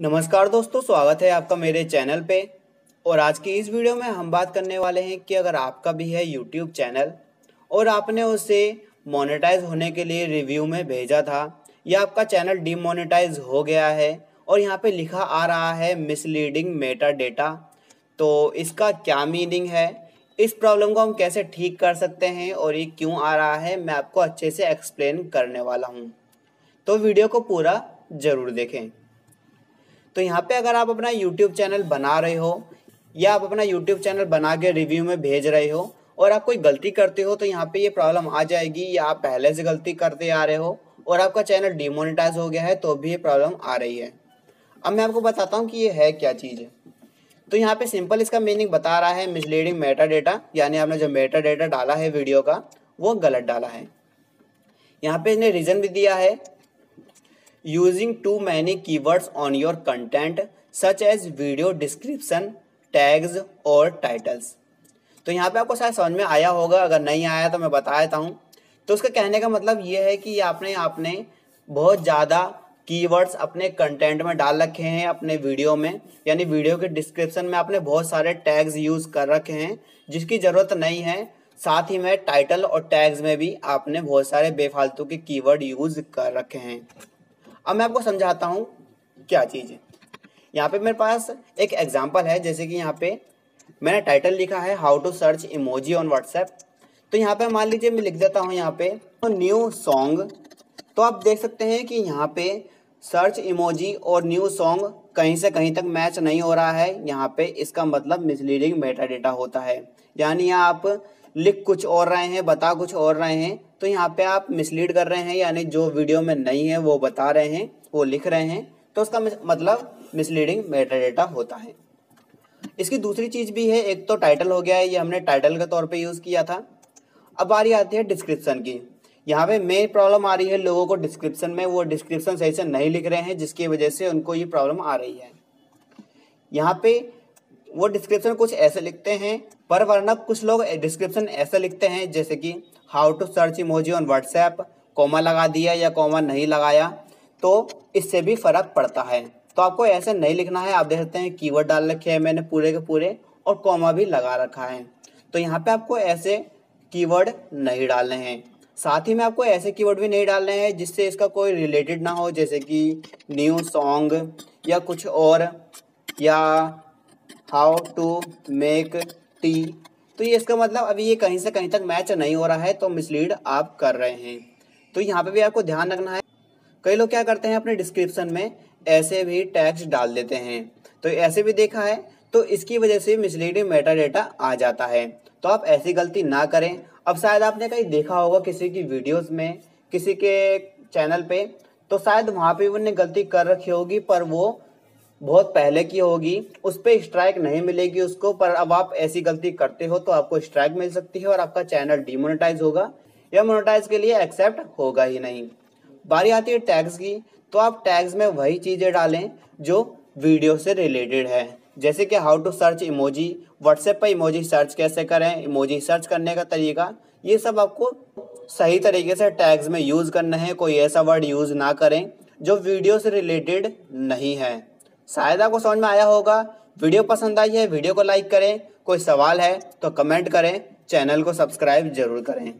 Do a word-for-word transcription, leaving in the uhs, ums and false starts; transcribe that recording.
नमस्कार दोस्तों, स्वागत है आपका मेरे चैनल पे। और आज की इस वीडियो में हम बात करने वाले हैं कि अगर आपका भी है यूट्यूब चैनल और आपने उसे मोनेटाइज होने के लिए रिव्यू में भेजा था या आपका चैनल डीमोनेटाइज हो गया है और यहाँ पे लिखा आ रहा है मिसलीडिंग मेटा डेटा, तो इसका क्या मीनिंग है, इस प्रॉब्लम को हम कैसे ठीक कर सकते हैं और ये क्यों आ रहा है, मैं आपको अच्छे से एक्सप्लेन करने वाला हूँ। तो वीडियो को पूरा ज़रूर देखें। तो यहाँ पे अगर आप अपना YouTube चैनल बना रहे हो या आप अपना YouTube चैनल बना के रिव्यू में भेज रहे हो और आप कोई गलती करते हो तो यहाँ पे ये प्रॉब्लम आ जाएगी, या आप पहले से गलती करते आ रहे हो और आपका चैनल डिमोनेटाइज हो गया है तो भी ये प्रॉब्लम आ रही है। अब मैं आपको बताता हूँ कि ये है क्या चीज़ है। तो यहाँ पे सिंपल इसका मीनिंग बता रहा है मिसलीडिंग मेटा डेटा, यानी आपने जो मेटा डेटा डाला है वीडियो का वो गलत डाला है। यहाँ पर इसने रीज़न भी दिया है, using too many keywords on your content such as video description, tags और टाइटल्स। तो यहाँ पे आपको शायद समझ में आया होगा, अगर नहीं आया तो मैं बता देता हूँ। तो उसका कहने का मतलब ये है कि आपने आपने बहुत ज़्यादा कीवर्ड्स अपने कंटेंट में डाल रखे हैं अपने वीडियो में, यानी वीडियो के डिस्क्रिप्शन में आपने बहुत सारे टैग्स यूज़ कर रखे हैं जिसकी ज़रूरत नहीं है। साथ ही में टाइटल और टैग्स में भी आपने बहुत सारे बेफालतू के कीवर्ड यूज़ कर रखे हैं। अब मैं आपको समझाता हूँ क्या चीज़ है। यहाँ पे मेरे पास एक एग्जांपल है, जैसे कि यहाँ पे मैंने टाइटल लिखा है how to search emoji on WhatsApp. तो यहाँ पे मान लीजिए मैं लिख देता हूँ यहाँ पे न्यू सॉन्ग। तो आप देख सकते हैं कि यहाँ पे सर्च इमोजी और न्यू सॉन्ग कहीं से कहीं तक मैच नहीं हो रहा है। यहाँ पे इसका मतलब मिसलीडिंग मेटा डेटा होता है, यानी आप लिख कुछ और रहे हैं, बता कुछ और रहे हैं। तो यहाँ पे आप मिसलीड कर रहे हैं, यानी जो वीडियो में नहीं है वो बता रहे हैं, वो लिख रहे हैं। तो उसका मतलब मिसलीडिंग मेटा डेटा होता है। इसकी दूसरी चीज़ भी है, एक तो टाइटल हो गया है, ये हमने टाइटल के तौर पे यूज़ किया था। अब बारी आती है डिस्क्रिप्शन की। यहाँ पे मेन प्रॉब्लम आ रही है लोगों को डिस्क्रिप्शन में, वो डिस्क्रिप्शन सही से नहीं लिख रहे हैं जिसकी वजह से उनको ये प्रॉब्लम आ रही है। यहाँ पे वो डिस्क्रिप्शन कुछ ऐसे लिखते हैं, पर वरना कुछ लोग डिस्क्रिप्शन ऐसे लिखते हैं जैसे कि how to search emoji on WhatsApp, comma लगा दिया या कॉमा नहीं लगाया, तो इससे भी फ़र्क पड़ता है। तो आपको ऐसे नहीं लिखना है। आप देख सकते हैं कीवर्ड डाल रखे हैं मैंने पूरे के पूरे और कॉमा भी लगा रखा है, तो यहाँ पे आपको ऐसे कीवर्ड नहीं डालने हैं। साथ ही में आपको ऐसे कीवर्ड भी नहीं डालने हैं जिससे इसका कोई रिलेटेड ना हो, जैसे कि न्यू सॉन्ग या कुछ और, या हाउ टू मेक टी। तो ये इसका मतलब अभी ये कहीं से कहीं तक मैच नहीं हो रहा है, तो मिसलीड आप कर रहे हैं। तो यहाँ पे भी आपको ध्यान रखना है। कई लोग क्या करते हैं अपने डिस्क्रिप्शन में ऐसे भी टैग्स डाल देते हैं, तो ऐसे भी देखा है। तो इसकी वजह से मिसलीडिंग मेटा डेटा आ जाता है, तो आप ऐसी गलती ना करें। अब शायद आपने कहीं देखा होगा किसी की वीडियोज़ में, किसी के चैनल पर, तो शायद वहाँ पर उन्होंने गलती कर रखी होगी, पर वो बहुत पहले की होगी, उस पर स्ट्राइक नहीं मिलेगी उसको। पर अब आप ऐसी गलती करते हो तो आपको स्ट्राइक मिल सकती है और आपका चैनल डिमोनेटाइज होगा या मोनेटाइज के लिए एक्सेप्ट होगा ही नहीं। बारी आती है टैग्स की। तो आप टैग्स में वही चीज़ें डालें जो वीडियो से रिलेटेड है, जैसे कि how to search emoji, WhatsApp पर इमोजी सर्च कैसे करें, इमोजी सर्च करने का तरीका, ये सब आपको सही तरीके से टैग्स में यूज़ करना है। कोई ऐसा वर्ड यूज़ ना करें जो वीडियो से रिलेटेड नहीं है। शायद आपको समझ में आया होगा। वीडियो पसंद आई है, वीडियो को लाइक करें, कोई सवाल है तो कमेंट करें, चैनल को सब्सक्राइब जरूर करें।